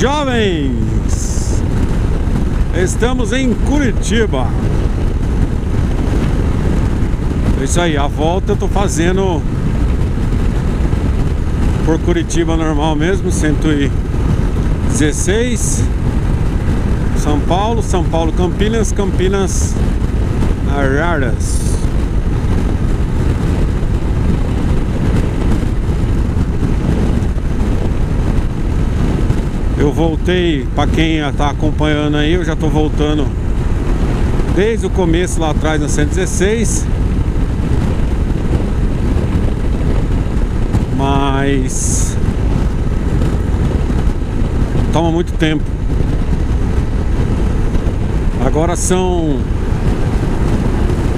Jovens, estamos em Curitiba. É isso aí, a volta eu tô fazendo por Curitiba normal mesmo, 116, São Paulo, São Paulo Campinas, Campinas Araras. Eu voltei, para quem está acompanhando aí, eu já estou voltando desde o começo lá atrás na 116. Mas toma muito tempo. Agora são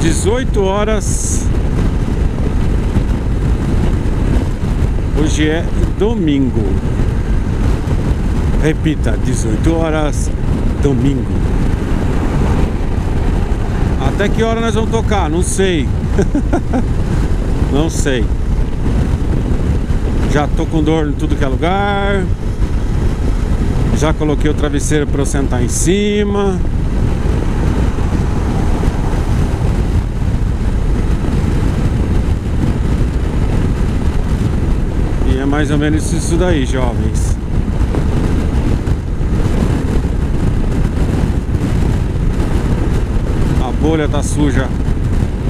18 horas. Hoje é domingo. Repita, 18 horas, domingo. Até que hora nós vamos tocar? Não sei. Não sei. Já tô com dor em tudo que é lugar. Já coloquei o travesseiro para eu sentar em cima. E é mais ou menos isso daí, jovens. A bolha tá suja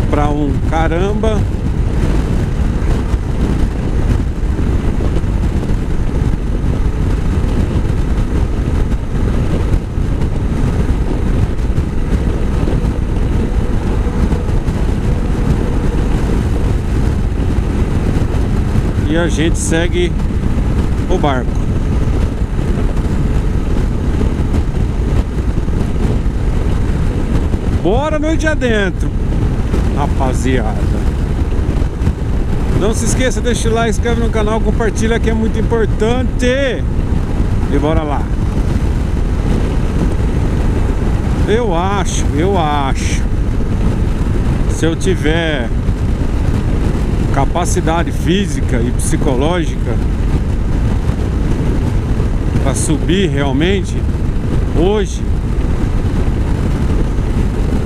pra um caramba. E a gente segue o barco. Bora noite adentro, rapaziada. Não se esqueça, deixa o like, inscreve no canal, compartilha que é muito importante. E bora lá. Eu acho. Se eu tiver capacidade física e psicológica para subir realmente, hoje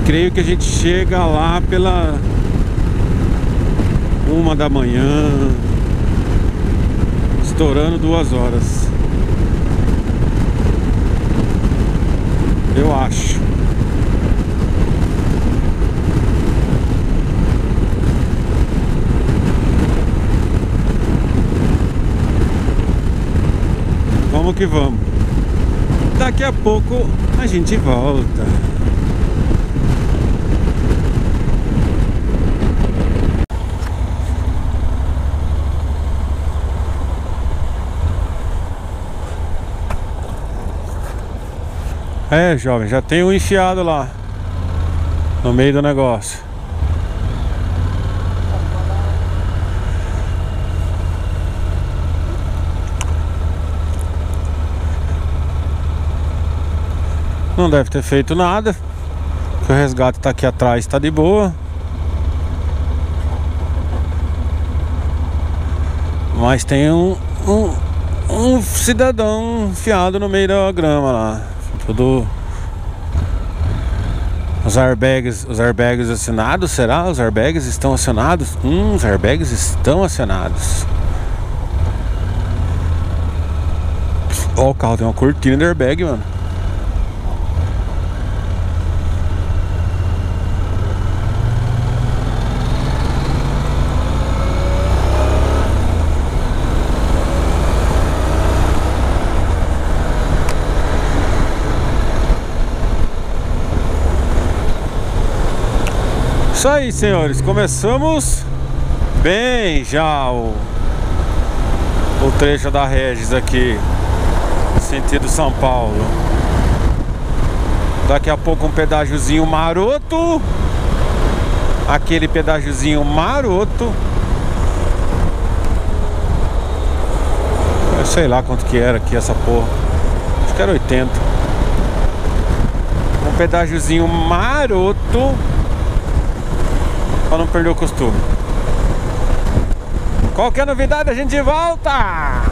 creio que a gente chega lá pela 1 da manhã, estourando 2 horas. Eu acho. Vamos que vamos. Daqui a pouco a gente volta. É, jovem, já tem um enfiado lá no meio do negócio. Não deve ter feito nada, porque o resgate tá aqui atrás, tá de boa. Mas tem um cidadão enfiado no meio da grama lá. Tudo. Os airbags acionados, será? Os airbags estão acionados? Os airbags estão acionados. Ó, o carro tem uma cortina de airbag, mano. Isso aí, senhores, começamos bem já o trecho da Régis aqui, sentido São Paulo. Daqui a pouco um pedágiozinho maroto. Aquele pedágiozinho maroto. Eu sei lá quanto que era aqui essa porra. Acho que era 80. Um pedágiozinho maroto, pra não perder o costume. Qualquer novidade a gente volta.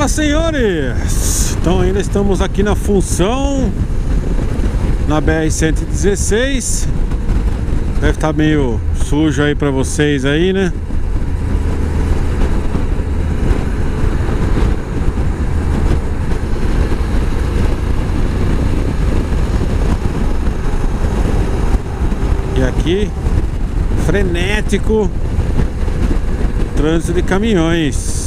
Fala, senhores! Então ainda estamos aqui na função, na BR-116. Deve estar meio sujo aí pra vocês aí, né? E aqui, frenético, trânsito de caminhões.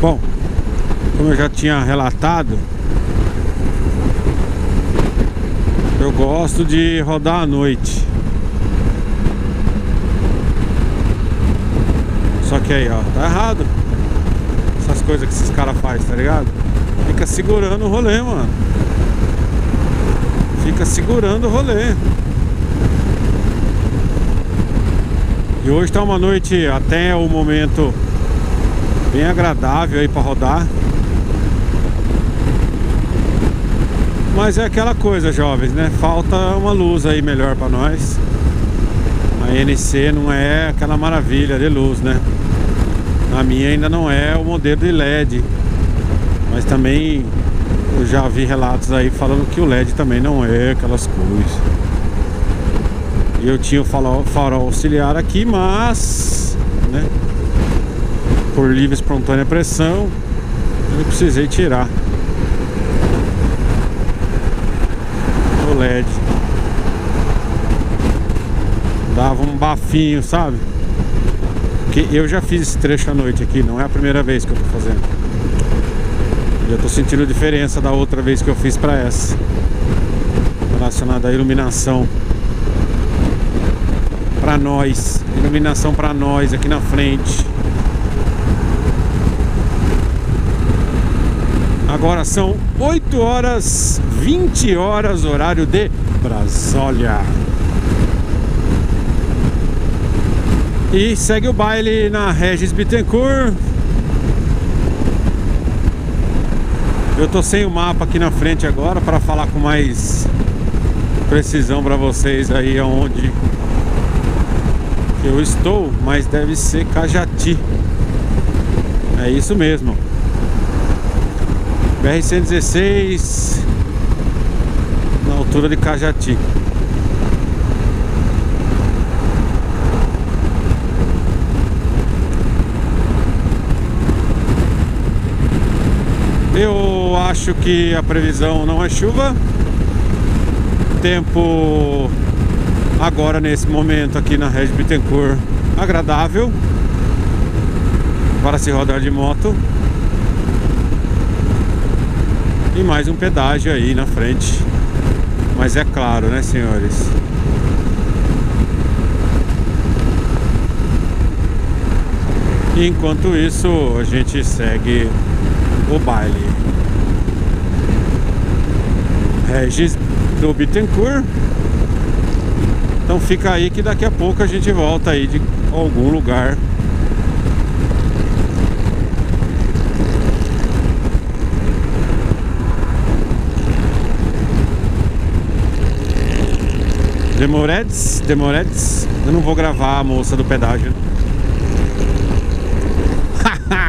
Bom, como eu já tinha relatado, eu gosto de rodar à noite. Só que aí, ó, tá errado essas coisas que esses caras fazem, tá ligado? Fica segurando o rolê, mano. Fica segurando o rolê. E hoje tá uma noite até o momento bem agradável aí pra rodar. Mas é aquela coisa, jovens, né? Falta uma luz aí melhor pra nós. A NC não é aquela maravilha de luz, né? A minha ainda não é o modelo de LED. Mas também eu já vi relatos aí falando que o LED também não é aquelas coisas. E eu tinha o farol auxiliar aqui, mas, né, por livre e espontânea pressão, eu precisei tirar o LED. Dava um bafinho, sabe? Porque eu já fiz esse trecho à noite aqui, não é a primeira vez que eu tô fazendo. E eu tô sentindo a diferença da outra vez que eu fiz pra essa, relacionada à iluminação pra nós, aqui na frente. Agora são 20 horas, horário de Brasília. E segue o baile na Régis Bittencourt. Eu tô sem o mapa aqui na frente agora para falar com mais precisão para vocês aí aonde eu estou, mas deve ser Cajati. É isso mesmo. BR-116 na altura de Cajati. Eu acho que a previsão não é chuva. Tempo agora nesse momento aqui na Régis Bittencourt agradável para se rodar de moto. E mais um pedágio aí na frente. Mas é claro, né, senhores? E enquanto isso, a gente segue o baile. Régis do Bittencourt. Então fica aí que daqui a pouco a gente volta aí de algum lugar. Demoredes, eu não vou gravar a moça do pedágio.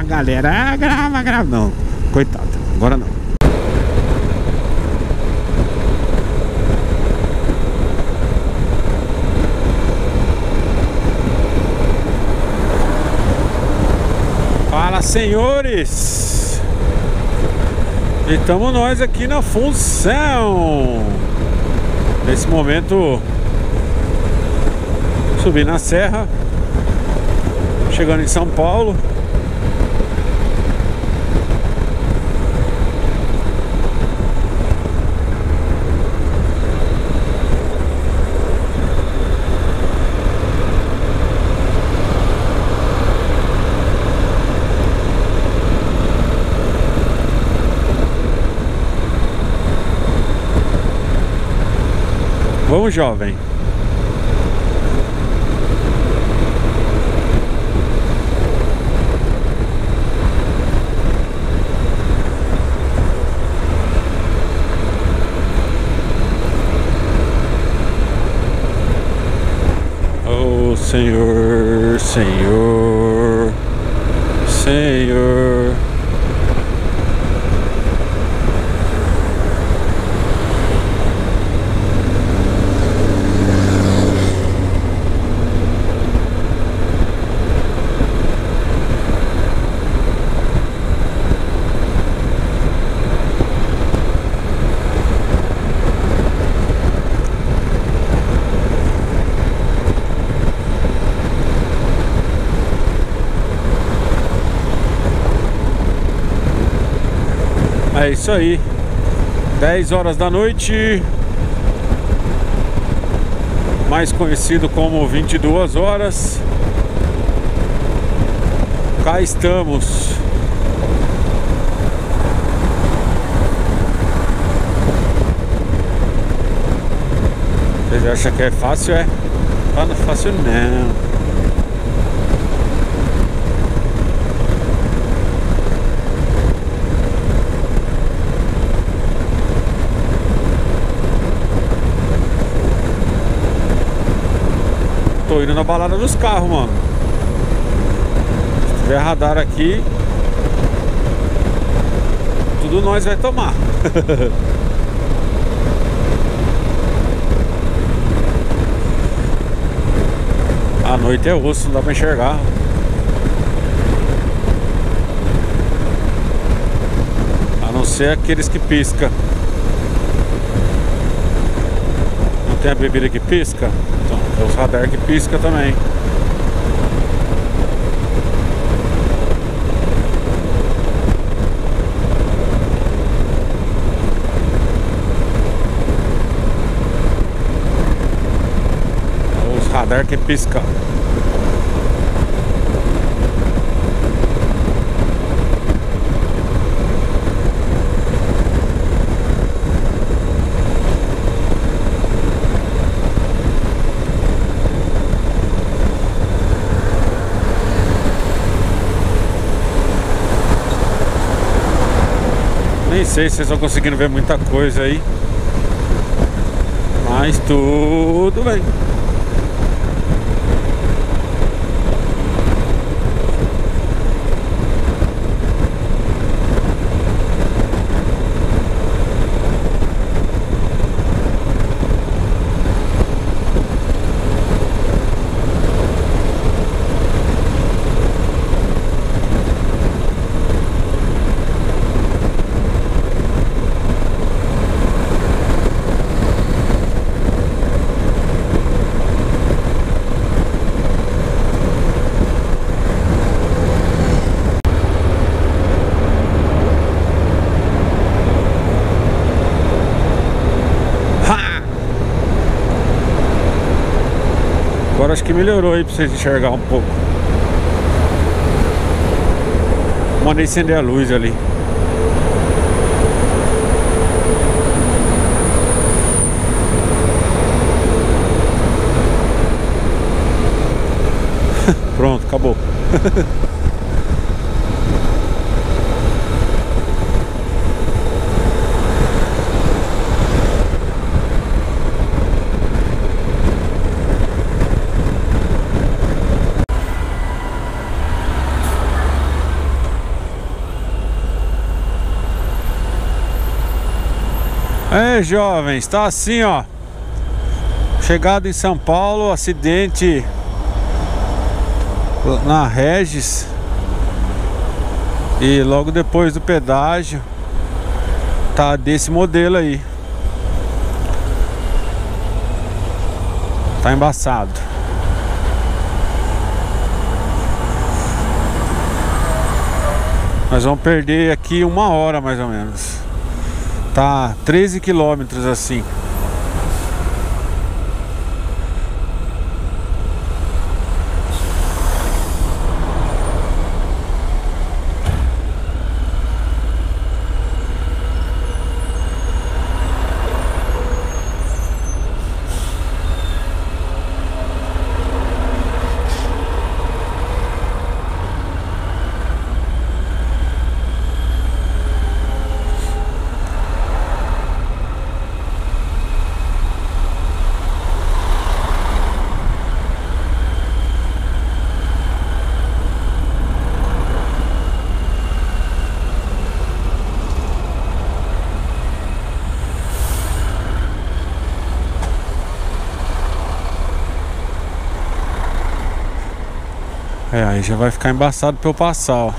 Galera, grava, não. Coitada, agora não. Fala, senhores! E estamos nós aqui na função. Nesse momento, subi na serra, chegando em São Paulo. Vamos, jovem. Senhor, Senhor, Senhor. É isso aí, 10 horas da noite, mais conhecido como 22 horas, cá estamos. Vocês acham que é fácil? É? Ah, não é fácil não. Tô indo na balada dos carros, mano. Se tiver radar aqui, tudo nós vai tomar. A noite é osso, não dá pra enxergar. A não ser aqueles que piscam. Não tem a bebida que pisca? É os radar que pisca também. É os radar que pisca. Nem sei se vocês estão conseguindo ver muita coisa aí, mas tudo bem. Acho que melhorou aí pra vocês enxergar um pouco. Mandei acender a luz ali. Pronto, acabou. É, jovens, tá assim, ó. Chegado em São Paulo, acidente na Régis e logo depois do pedágio tá desse modelo aí. Tá embaçado. Nós vamos perder aqui uma hora mais ou menos. Tá 13 quilômetros assim. É, aí já vai ficar embaçado pra eu passar, ó.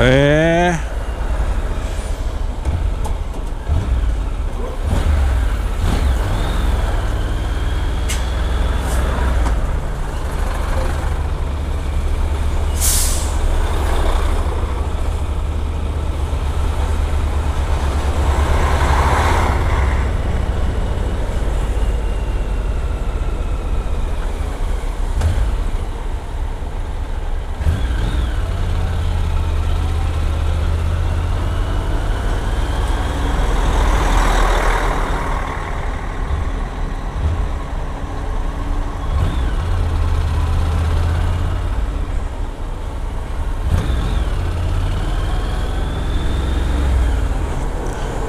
É.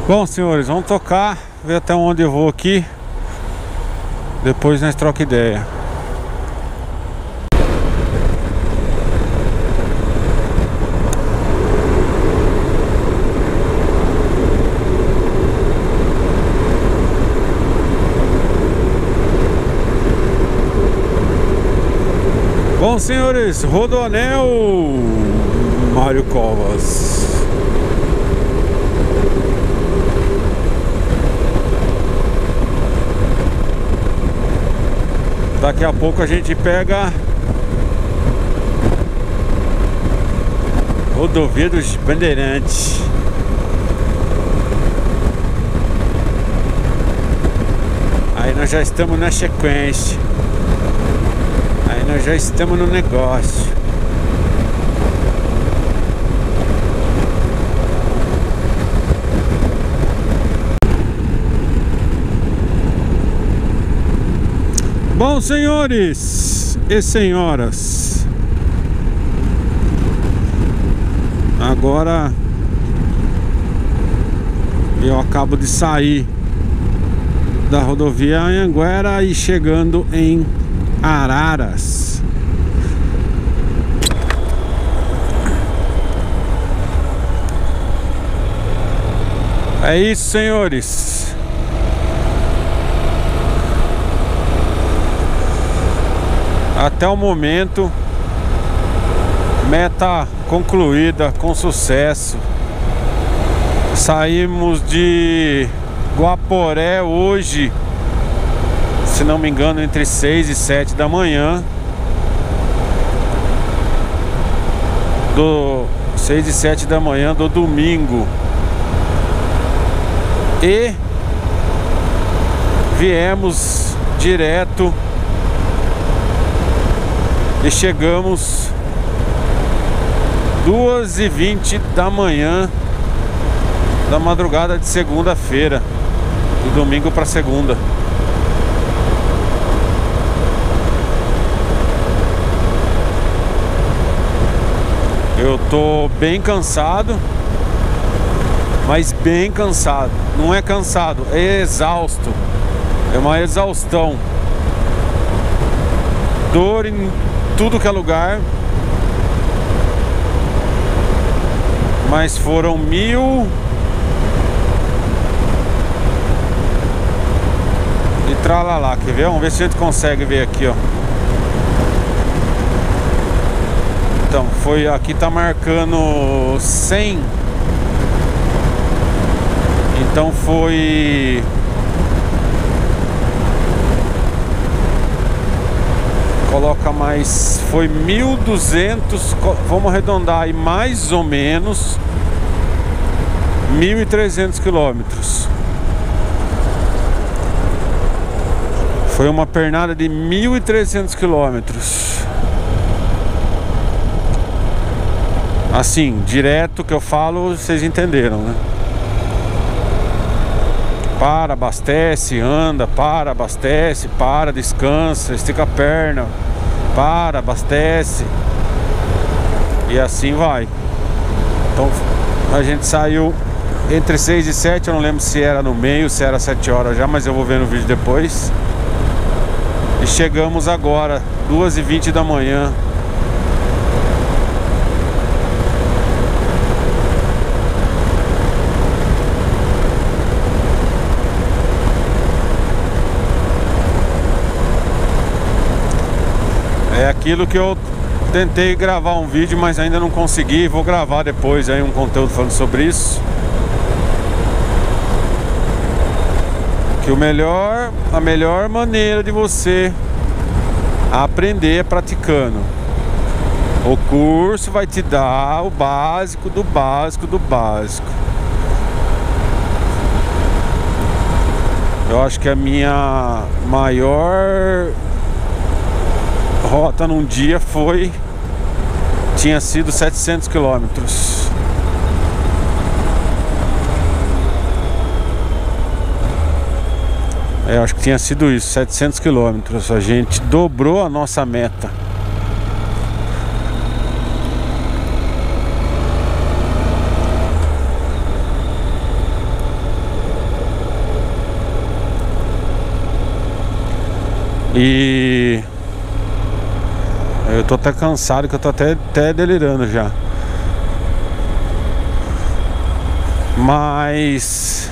Bom, senhores, vamos tocar, ver até onde eu vou aqui. Depois nós troca ideia. Bom, senhores, Rodoanel Mário Covas. Daqui a pouco a gente pega Rodovia dos Bandeirantes. Aí nós já estamos na sequência. Aí nós já estamos no negócio. Bom, senhores e senhoras, agora eu acabo de sair da rodovia Anhanguera e chegando em Araras. É isso, senhores. Até o momento, meta concluída com sucesso. Saímos de Guaporé hoje, se não me engano, entre 6 e 7 da manhã. 6 e 7 da manhã do domingo. E viemos direto e chegamos 2h20 da manhã da madrugada de segunda-feira, do domingo para segunda. Eu tô bem cansado, mas bem cansado. Não é cansado, é exausto. É uma exaustão. Dor em tudo que é lugar. Mas foram 1.000 e tralalá, quer ver? Vamos ver se a gente consegue ver aqui, ó. Então, foi aqui, tá marcando 100. Então foi 1.200, vamos arredondar aí mais ou menos 1.300 quilômetros. Foi uma pernada de 1.300 quilômetros. Assim, direto que eu falo, vocês entenderam, né? Para, abastece, anda, para, abastece, para, descansa, estica a perna, para, abastece. E assim vai. Então a gente saiu entre 6 e 7, eu não lembro se era no meio, se era 7 horas já, mas eu vou ver no vídeo depois. E chegamos agora, 2h20 da manhã. É aquilo que eu tentei gravar um vídeo, mas ainda não consegui. Vou gravar depois aí um conteúdo falando sobre isso. Que o melhor, a melhor maneira de você aprender é praticando. O curso vai te dar o básico do básico do básico. Eu acho que a minha maior rota num dia tinha sido 700 quilômetros. Eu acho que tinha sido isso, 700 quilômetros. A gente dobrou a nossa meta. E eu tô até cansado, que eu tô até delirando já. Mas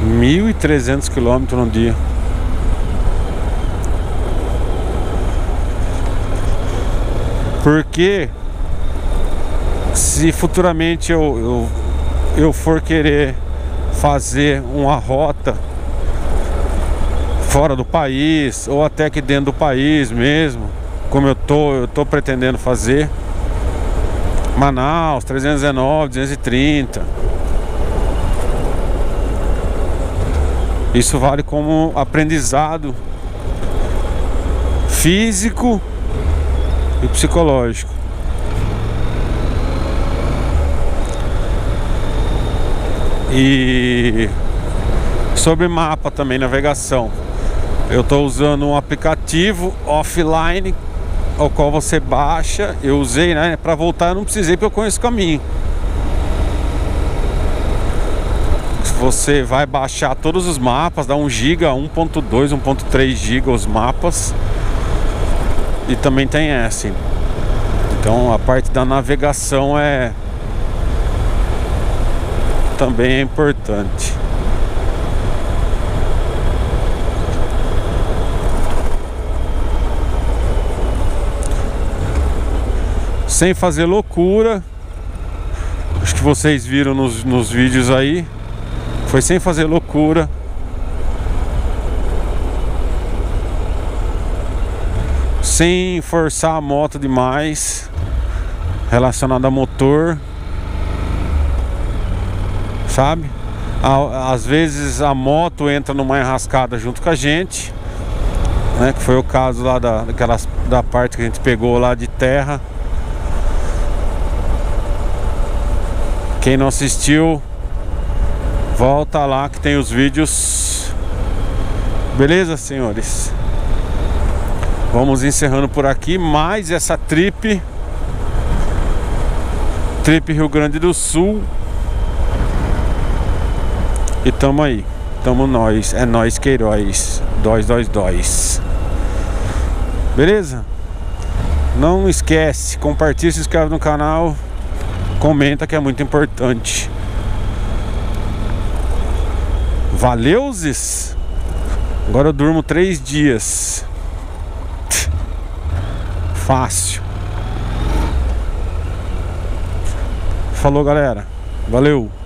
mil e 300 quilômetros no dia. Porque se futuramente eu for querer fazer uma rota fora do país, ou até que dentro do país mesmo, como eu tô pretendendo fazer, Manaus, 319, 230. Isso vale como aprendizado físico e psicológico. E sobre mapa também, navegação. Eu estou usando um aplicativo offline, ao qual você baixa. Eu usei, né? Para voltar eu não precisei, porque eu conheço o caminho. Você vai baixar todos os mapas, dá 1 GB, 1.2, 1.3 GB os mapas. E também tem essa. Então a parte da navegação também é importante. Sem fazer loucura. Acho que vocês viram nos vídeos aí. Foi sem fazer loucura. Sem forçar a moto demais. Relacionado a motor. Sabe? Às vezes a moto entra numa enrascada junto com a gente, né? Que foi o caso lá da parte que a gente pegou lá de terra. Quem não assistiu, volta lá que tem os vídeos. Beleza, senhores? Vamos encerrando por aqui mais essa trip Rio Grande do Sul. E tamo aí, tamo nós, é nós que heróis, dóis. Beleza? Não esquece, compartilha, se inscreve no canal, comenta que é muito importante. Valeuzes? Agora eu durmo 3 dias. Fácil. Falou, galera. Valeu.